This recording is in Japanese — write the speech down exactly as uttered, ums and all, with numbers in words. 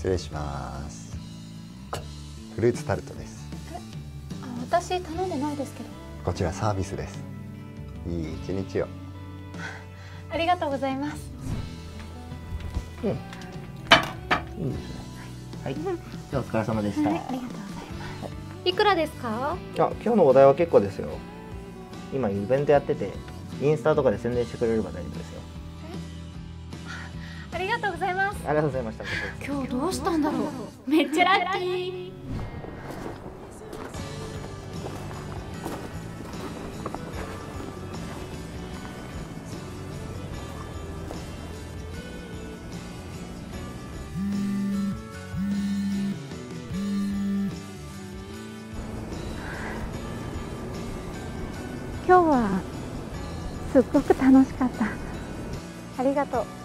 失礼します。フルーツタルトです。あ、私頼んでないですけど。こちらサービスです。いい一日を。ありがとうございます。うん。いいですね。はい。じゃあお疲れ様でした。はい、ありがとうございます。いくらですか？あ、今日のお題は結構ですよ。今イベントやってて、インスタとかで宣伝してくれれば大丈夫ですよ。ありがとうございます。ありがとうございました。今日どうしたんだろう。めっちゃラッキー。今日はすっごく楽しかった。ありがとう。